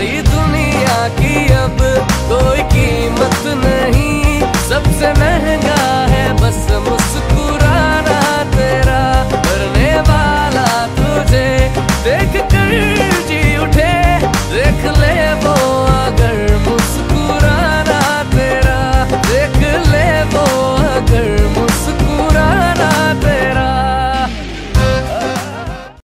हरी।